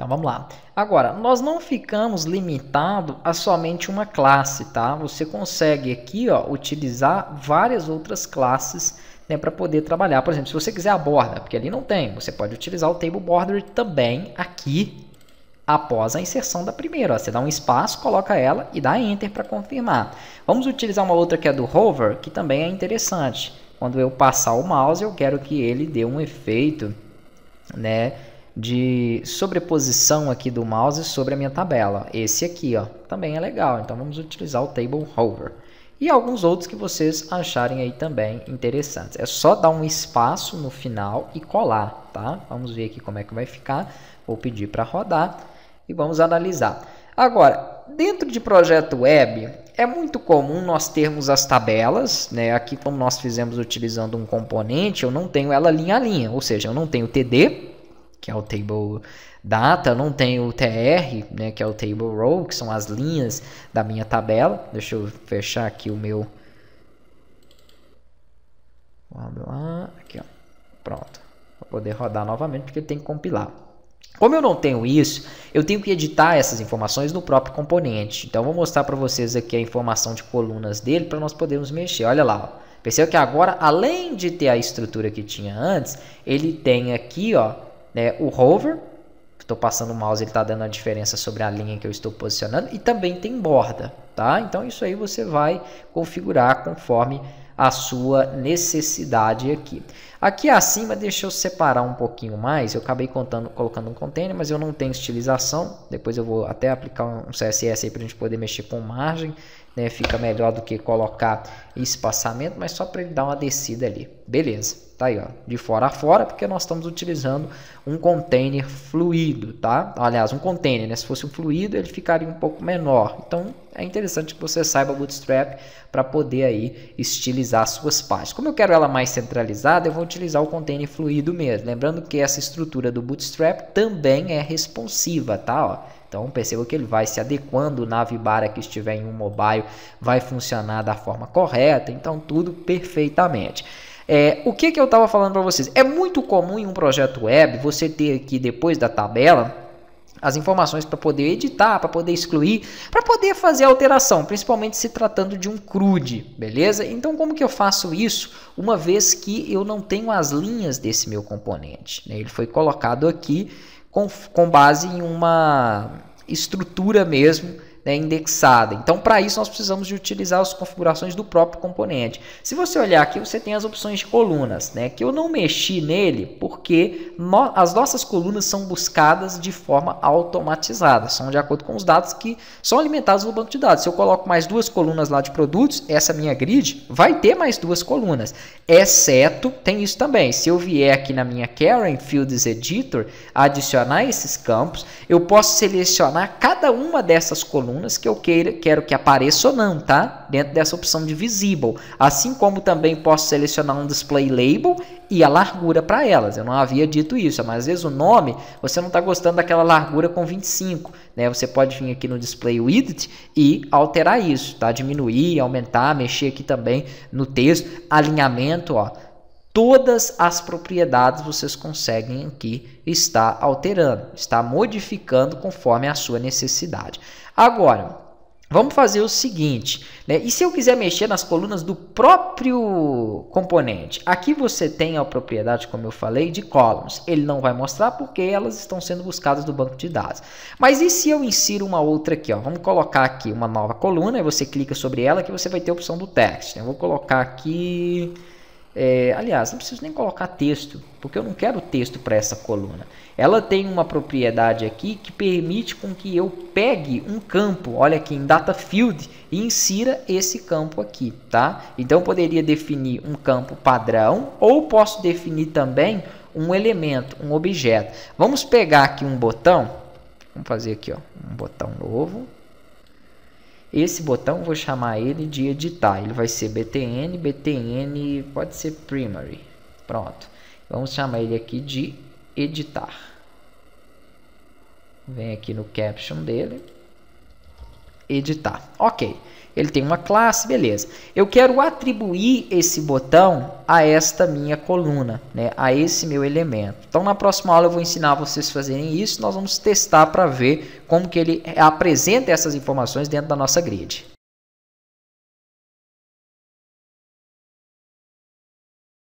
Então vamos lá. Agora, nós não ficamos limitado a somente uma classe, tá? Você consegue aqui, ó, utilizar várias outras classes, né, para poder trabalhar. Por exemplo, se você quiser a borda, porque ali não tem, você pode utilizar o table border também aqui após a inserção da primeira. Ó. Você dá um espaço, coloca ela e dá enter para confirmar. Vamos utilizar uma outra que é do hover, que também é interessante. Quando eu passar o mouse, eu quero que ele dê um efeito, né, de sobreposição aqui do mouse sobre a minha tabela. Esse aqui, ó, também é legal. Então vamos utilizar o Table Hover. E alguns outros que vocês acharem aí também interessantes. É só dar um espaço no final e colar, tá? Vamos ver aqui como é que vai ficar. Vou pedir para rodar e vamos analisar. Agora, dentro de projeto web, é muito comum nós termos as tabelas, né? Aqui, como nós fizemos utilizando um componente, eu não tenho ela linha a linha. Ou seja, eu não tenho TD, que é o Table Data, não tem o TR, né, que é o Table Row, que são as linhas da minha tabela. Deixa eu fechar aqui o meu... Vamos lá, aqui, ó. Pronto. Vou poder rodar novamente, porque tem que compilar. Como eu não tenho isso, eu tenho que editar essas informações no próprio componente. Então, eu vou mostrar para vocês aqui a informação de colunas dele, para nós podermos mexer. Olha lá, ó. Perceba que agora, além de ter a estrutura que tinha antes, ele tem aqui, ó, né, o hover, estou passando o mouse, ele está dando a diferença sobre a linha que eu estou posicionando, e também tem borda, tá? Então isso aí você vai configurar conforme a sua necessidade aqui. Aqui acima, deixa eu separar um pouquinho mais, eu acabei colocando um container, mas eu não tenho estilização, depois eu vou até aplicar um CSS aí para a gente poder mexer com margem, né? Fica melhor do que colocar espaçamento, mas só para ele dar uma descida ali, beleza. Tá aí, ó, de fora a fora, porque nós estamos utilizando um container fluido, tá? Aliás, um container, né? Se fosse um fluido, ele ficaria um pouco menor. Então, é interessante que você saiba Bootstrap para poder aí estilizar suas partes. Como eu quero ela mais centralizada, eu vou utilizar o container fluido mesmo. Lembrando que essa estrutura do Bootstrap também é responsiva, tá? Ó, então, perceba que ele vai se adequando, o navbar que estiver em um mobile vai funcionar da forma correta. Então, tudo perfeitamente. O que eu estava falando para vocês? É muito comum em um projeto web você ter aqui, depois da tabela, as informações para poder editar, para poder excluir, para poder fazer alteração, principalmente se tratando de um CRUD, beleza? Então, como que eu faço isso? Uma vez que eu não tenho as linhas desse meu componente, né? Ele foi colocado aqui com base em uma estrutura mesmo, né, indexada. Então, para isso, nós precisamos de utilizar as configurações do próprio componente. Se você olhar aqui, você tem as opções de colunas, né, que eu não mexi nele porque as nossas colunas são buscadas de forma automatizada, são de acordo com os dados que são alimentados no banco de dados. Se eu coloco mais duas colunas lá de produtos, essa minha grid vai ter mais duas colunas, exceto, tem isso também, se eu vier aqui na minha Query Fields Editor, adicionar esses campos, eu posso selecionar cada uma dessas colunas que eu quero que apareça ou não, tá? Dentro dessa opção de Visible. Assim como também posso selecionar um Display Label e a largura para elas. Eu não havia dito isso, mas às vezes o nome, você não está gostando daquela largura com 25, né? Você pode vir aqui no Display Width e alterar isso, tá? Diminuir, aumentar, mexer aqui também no texto, alinhamento, ó. Todas as propriedades vocês conseguem aqui estar alterando, estar modificando conforme a sua necessidade. Agora, vamos fazer o seguinte, né? E se eu quiser mexer nas colunas do próprio componente? Aqui você tem a propriedade, como eu falei, de columns. Ele não vai mostrar porque elas estão sendo buscadas do banco de dados. Mas e se eu insiro uma outra aqui? Ó? Vamos colocar aqui uma nova coluna e você clica sobre ela que você vai ter a opção do text. Eu vou colocar aqui... aliás, não preciso nem colocar texto, porque eu não quero texto para essa coluna. Ela tem uma propriedade aqui que permite com que eu pegue um campo, olha aqui em Data Field, e insira esse campo aqui, tá? Então eu poderia definir um campo padrão, ou posso definir também um elemento, um objeto. Vamos pegar aqui um botão, vamos fazer aqui, ó, um botão novo. Esse botão, vou chamar ele de editar, ele vai ser BTN, BTN, pode ser primary, pronto. Vamos chamar ele aqui de editar. Vem aqui no caption dele, editar. Ok, ele tem uma classe, beleza. Eu quero atribuir esse botão a esta minha coluna, né? A esse meu elemento. Então, na próxima aula eu vou ensinar vocês a fazerem isso. Nós vamos testar para ver como que ele apresenta essas informações dentro da nossa grid.